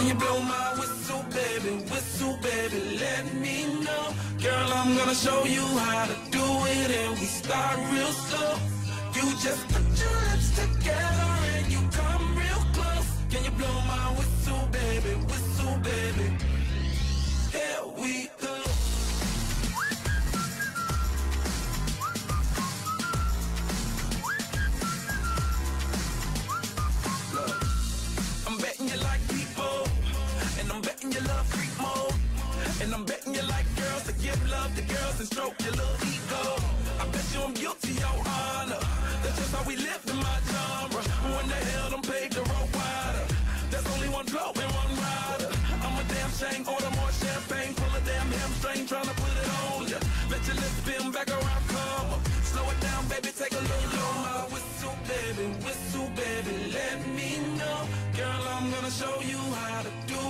Can you blow my whistle, baby? Whistle, baby, let me know. Girl, I'm gonna show you how to do it, and we start real slow. You just put your lips together and you come real close. Can you blow my whistle, baby? Whistle, baby. Here we go. And I'm betting you like girls, to give love to girls and stroke your little ego. I bet you I'm guilty, your honor. That's just how we live in my genre. When the hell done paved the road wider? There's only one blow and one rider. I'm a damn shame, order more champagne, pull a damn hamstring, tryna put it on ya. Let your lips spin back around, come up. Slow it down, baby, take a little longer. Whistle, baby, let me know. Girl, I'm gonna show you how to do it.